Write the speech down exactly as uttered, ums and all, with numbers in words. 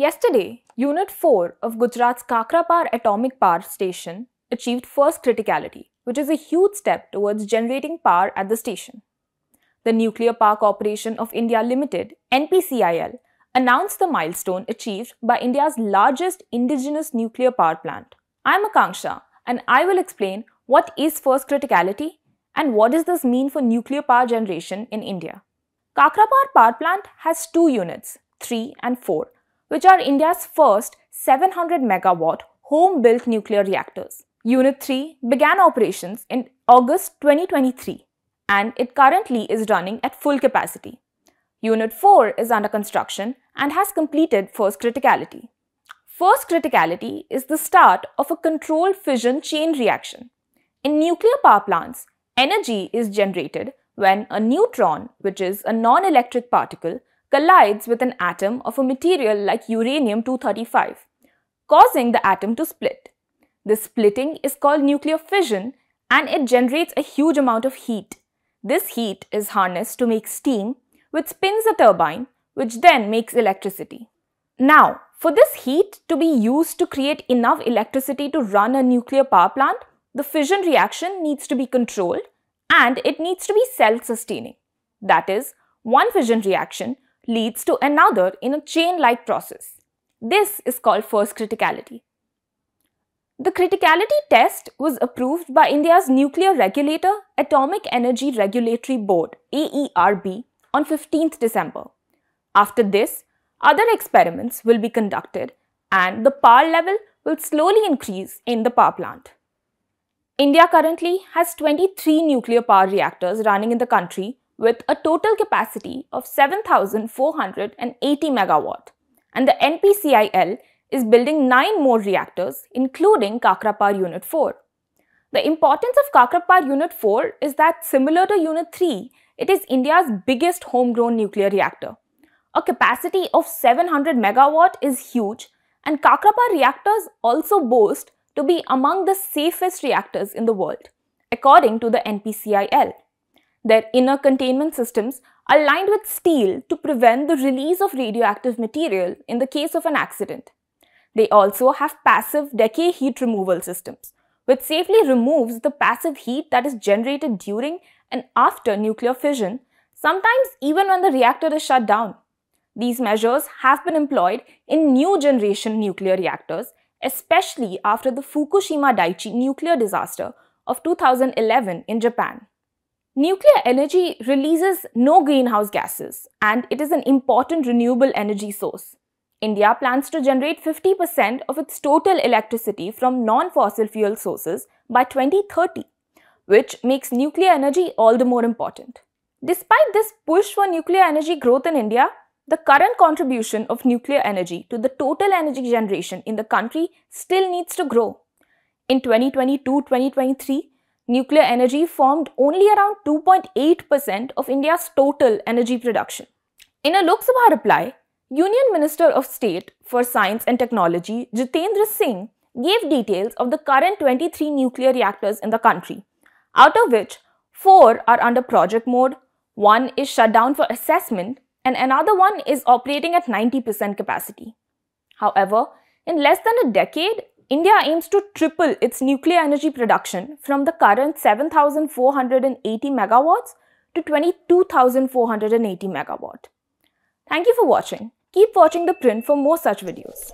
Yesterday, Unit four of Gujarat's Kakrapar Atomic Power Station achieved first criticality, which is a huge step towards generating power at the station. The Nuclear Power Corporation of India Limited, N P C I L, announced the milestone achieved by India's largest indigenous nuclear power plant. I'm Akanksha, and I will explain what is first criticality and what does this mean for nuclear power generation in India. Kakrapar Power Plant has two units, three and four, which are India's first seven hundred megawatt home-built nuclear reactors. Unit three began operations in August twenty twenty-three, and it currently is running at full capacity. Unit four is under construction and has completed first criticality. First criticality is the start of a controlled fission chain reaction. In nuclear power plants, energy is generated when a neutron, which is a non-electric particle, collides with an atom of a material like uranium two thirty-five, causing the atom to split. This splitting is called nuclear fission, and it generates a huge amount of heat. This heat is harnessed to make steam, which spins a turbine, which then makes electricity. Now, for this heat to be used to create enough electricity to run a nuclear power plant, the fission reaction needs to be controlled and it needs to be self-sustaining. That is, one fission reaction leads to another in a chain-like process. This is called first criticality. The criticality test was approved by India's nuclear regulator, Atomic Energy Regulatory Board, A E R B, on fifteenth December. After this, other experiments will be conducted and the power level will slowly increase in the power plant. India currently has twenty-three nuclear power reactors running in the country with a total capacity of seven thousand four hundred eighty megawatt, and the N P C I L is building nine more reactors, including Kakrapar Unit four. The importance of Kakrapar Unit four is that, similar to Unit three, it is India's biggest homegrown nuclear reactor. A capacity of seven hundred megawatt is huge, and Kakrapar reactors also boast to be among the safest reactors in the world, according to the N P C I L. Their inner containment systems are lined with steel to prevent the release of radioactive material in the case of an accident. They also have passive decay heat removal systems, which safely removes the passive heat that is generated during and after nuclear fission, sometimes even when the reactor is shut down. These measures have been employed in new generation nuclear reactors, especially after the Fukushima Daiichi nuclear disaster of two thousand eleven in Japan. Nuclear energy releases no greenhouse gases, and it is an important renewable energy source. India plans to generate fifty percent of its total electricity from non-fossil fuel sources by twenty thirty, which makes nuclear energy all the more important. Despite this push for nuclear energy growth in India, the current contribution of nuclear energy to the total energy generation in the country still needs to grow. In twenty twenty-two to twenty twenty-three, nuclear energy formed only around two point eight percent of India's total energy production. In a Lok Sabha reply, Union Minister of State for Science and Technology, Jitendra Singh, gave details of the current twenty-three nuclear reactors in the country, out of which four are under project mode, one is shut down for assessment, and another one is operating at ninety percent capacity. However, in less than a decade, India aims to triple its nuclear energy production from the current seven thousand four hundred eighty megawatts to twenty-two thousand four hundred eighty megawatt. Thank you for watching. Keep watching The Print for more such videos.